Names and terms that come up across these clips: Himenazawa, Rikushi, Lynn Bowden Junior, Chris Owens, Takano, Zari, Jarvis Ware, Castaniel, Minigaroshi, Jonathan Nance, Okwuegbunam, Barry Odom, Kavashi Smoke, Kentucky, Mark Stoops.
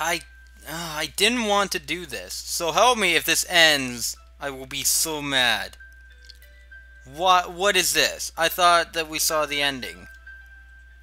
I didn't want to do this. So help me if this ends. I will be so mad. What is this? I thought that we saw the ending.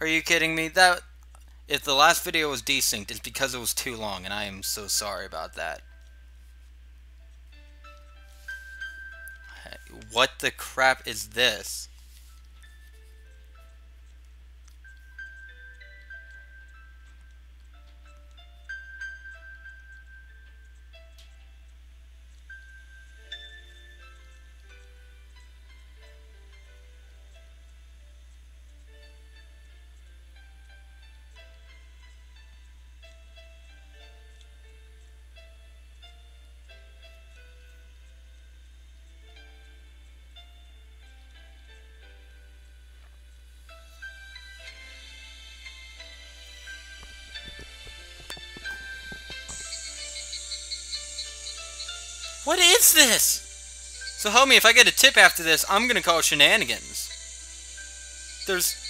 Are you kidding me? That if the last video was desynced, it's because it was too long, and I am so sorry about that. What the crap is this? What is this? So help me, if I get a tip after this, I'm gonna call it shenanigans. There's...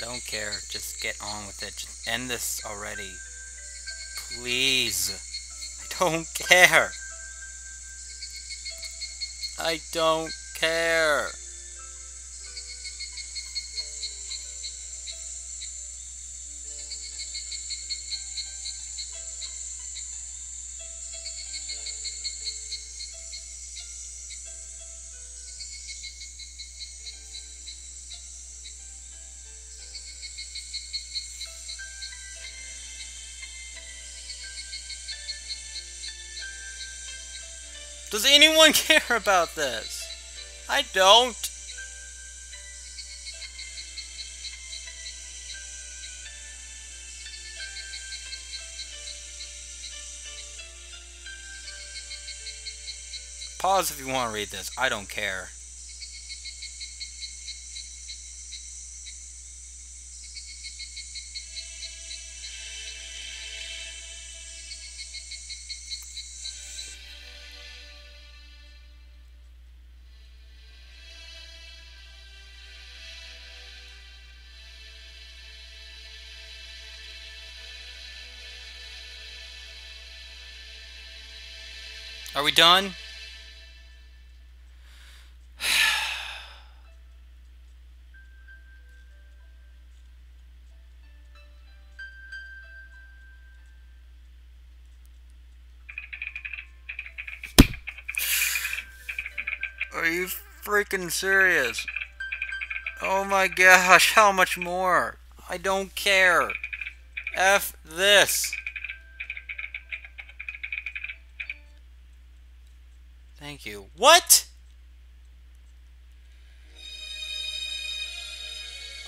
don't care, just get on with it, just end this already, please. I don't care, I don't care. Does anyone care about this? I don't. Pause if you want to read this. I don't care. Are we done? Are you freaking serious? Oh my gosh, how much more? I don't care. F this. Thank you. What?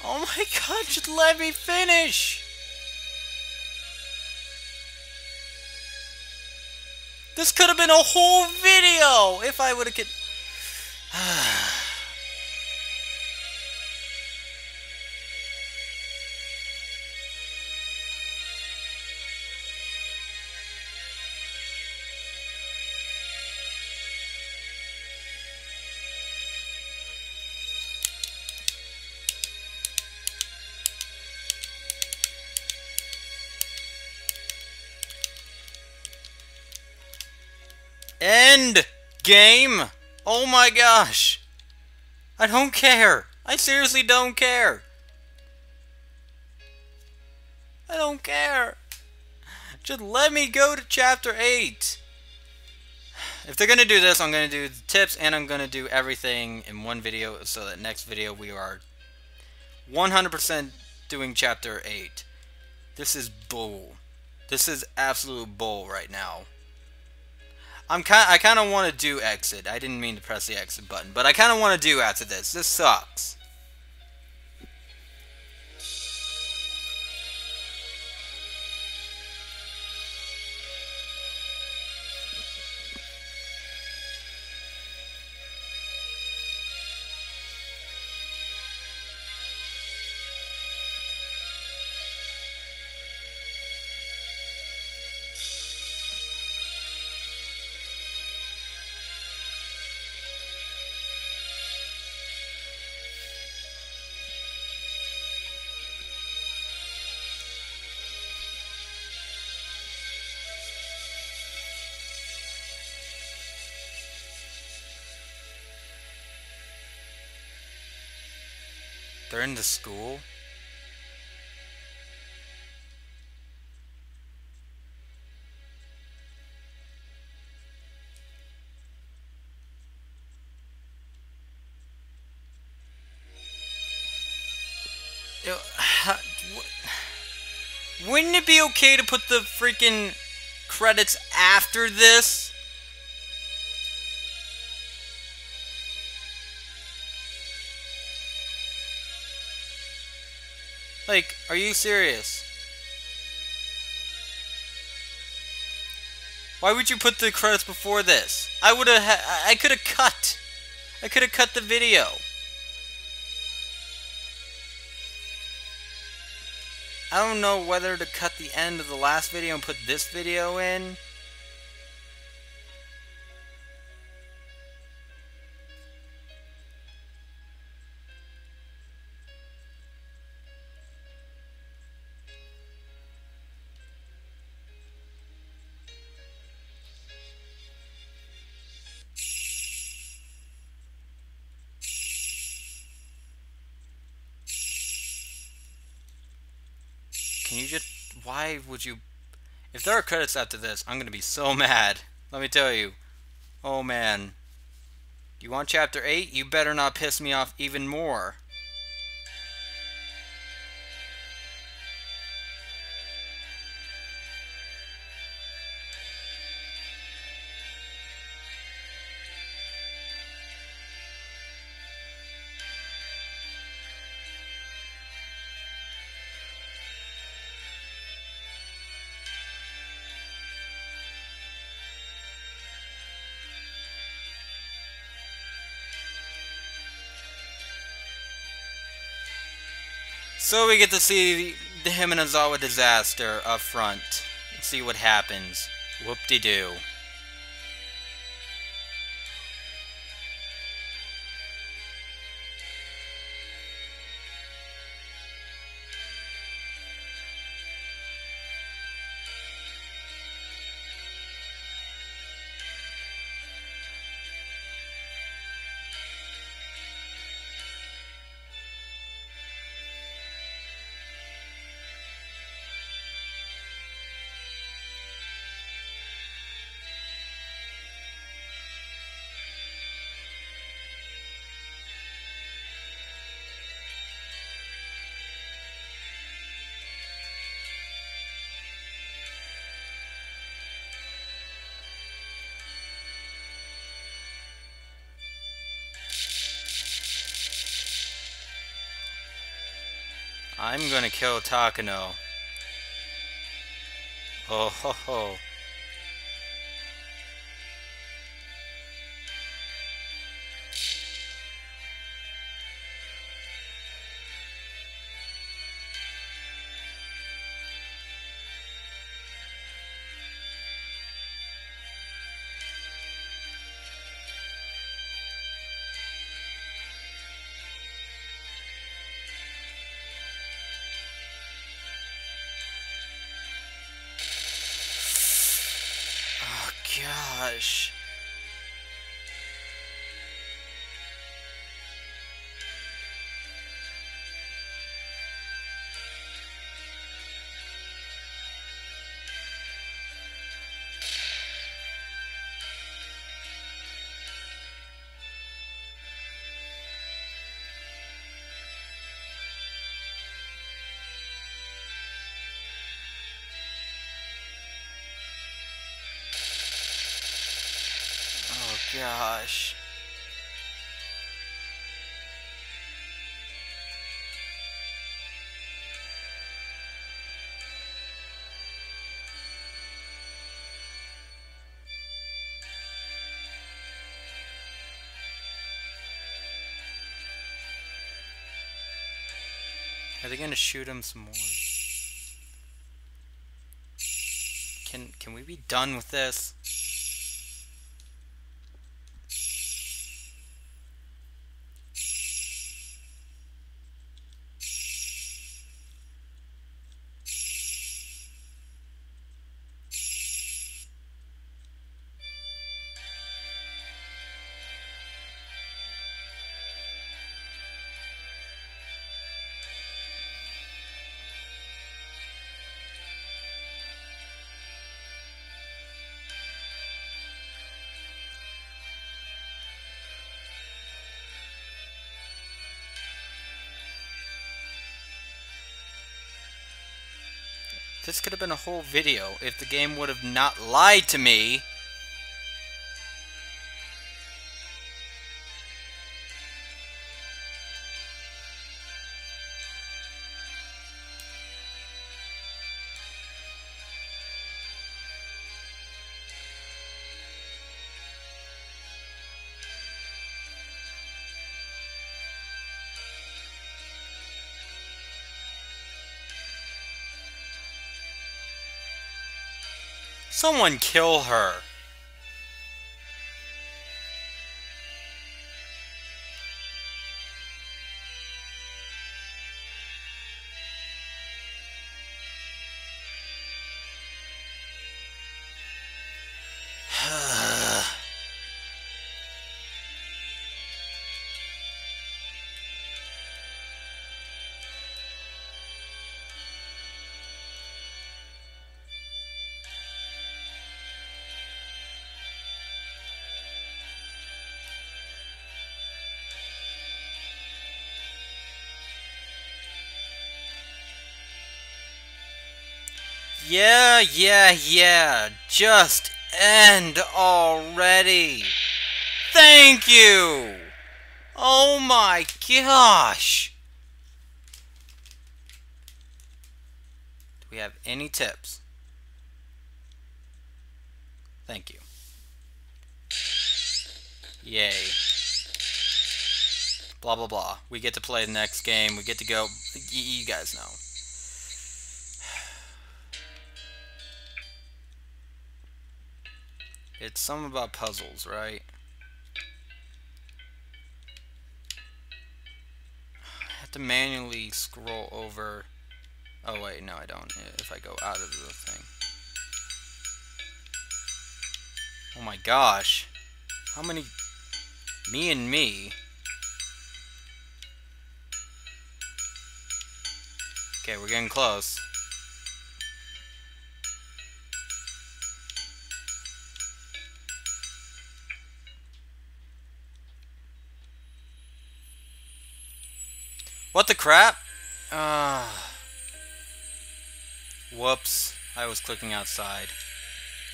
Oh my god, just let me finish! This could have been a whole video if I would have could... End game. Oh my gosh! I don't care! I seriously don't care! I don't care! Just let me go to Chapter 8! If they're gonna do this, I'm gonna do the tips and I'm gonna do everything in one video, so that next video we are 100% doing Chapter 8. This is bull. This is absolute bull right now. I kind of want to do exit. I didn't mean to press the exit button, but I kind of want to do after this. This sucks. They're in the school. Wouldn't it be okay to put the freaking credits after this? Like, are you serious? Why would you put the credits before this? I could have cut. I could have cut the video. I don't know whether to cut the end of the last video and put this video in. Why would you... If there are credits after this, I'm going to be so mad. Let me tell you. Oh, man. You want Chapter 8? You better not piss me off even more. So we get to see the Himenazawa disaster up front. Let's see what happens. Whoop-de-doo. I'm gonna kill Takano. Oh ho ho. Gosh. gosh. Are they gonna shoot him some more? Can we be done with this? This could have been a whole video if the game would have not lied to me. Someone kill her. Yeah. Just end already. Thank you. Oh my gosh. Do we have any tips? Thank you. Yay. Blah, blah, blah. We get to play the next game. We get to go. You guys know. It's something about puzzles, right? I have to manually scroll over. Oh wait, no, I don't. If I go out of the thing. Oh my gosh. How many... Me and me. Okay, we're getting close. What the crap? Whoops. I was clicking outside.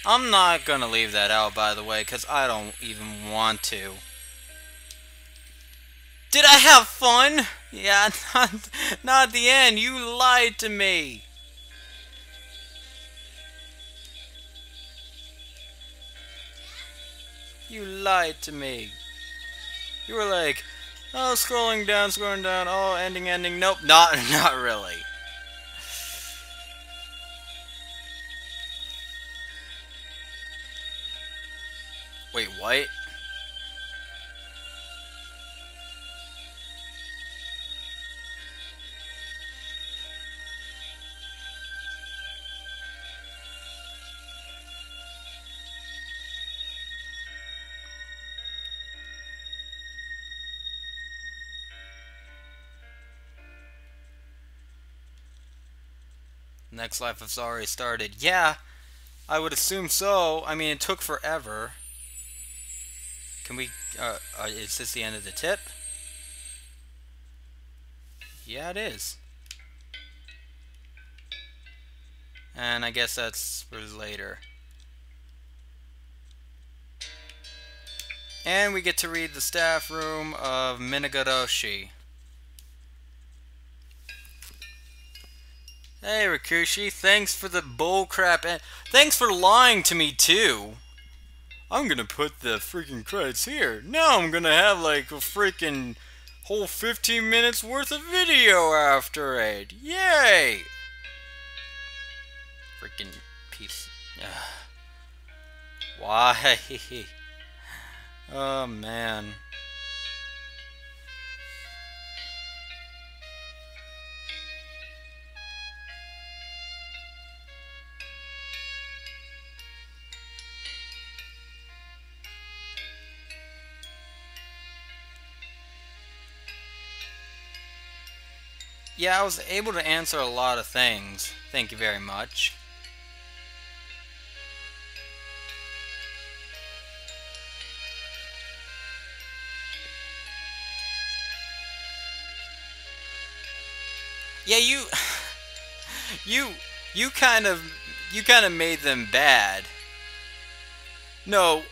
I'm not gonna leave that out, by the way, because I don't even want to. Did I have fun? Yeah, not at the end. You lied to me. You lied to me. You were like... Oh, scrolling down, oh, ending, nope, not really. Wait, what? Next life of Zari started. Yeah, I would assume so. I mean, it took forever. Can we... is this the end of the tip? Yeah, it is. And I guess that's for later. And we get to read the staff room of Minigaroshi. Hey Rikushi, thanks for the bullcrap and thanks for lying to me too. I'm gonna put the freaking credits here. Now I'm gonna have like a freaking whole 15 minutes worth of video after it. Yay! Freaking piece. Why? Oh man. Yeah, I was able to answer a lot of things. Thank you very much. Yeah, you kind of made them bad. No,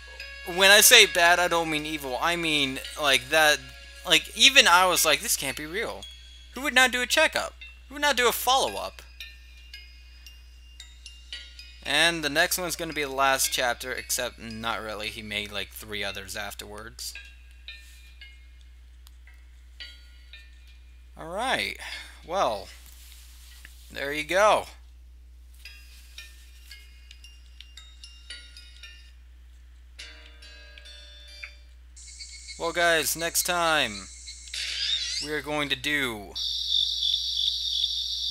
when I say bad, I don't mean evil. I mean like that. Like even I was like, this can't be real. Who would not do a checkup? Who would not do a follow-up? And the next one's going to be the last chapter, except not really. He made like 3 others afterwards. Alright, well, there you go. Well guys, next time we are going to do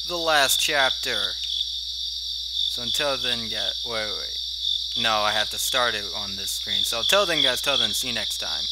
the last chapter. So until then, yeah, wait. No, I have to start it on this screen. So until then, guys, see you next time.